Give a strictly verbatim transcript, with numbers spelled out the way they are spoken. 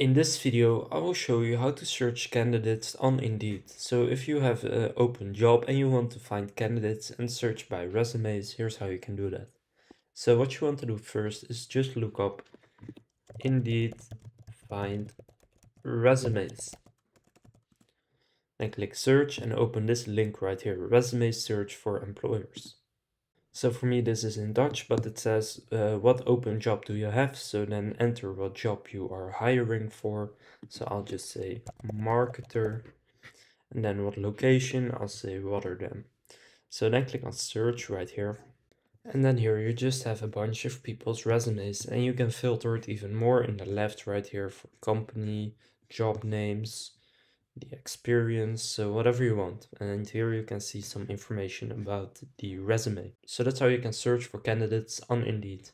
In this video, I will show you how to search candidates on Indeed. So if you have an open job and you want to find candidates and search by resumes, here's how you can do that. So what you want to do first is just look up Indeed find resumes. Then click search and open this link right here, resume search for employers. So for me this is in Dutch, but it says uh, what open job do you have, so then enter what job you are hiring for. So I'll just say marketer, and then what location, I'll say Rotterdam. So then click on search right here, and then here you just have a bunch of people's resumes, and you can filter it even more in the left right here for company, job names, the experience, so whatever you want. And here you can see some information about the resume. So that's how you can search for candidates on Indeed.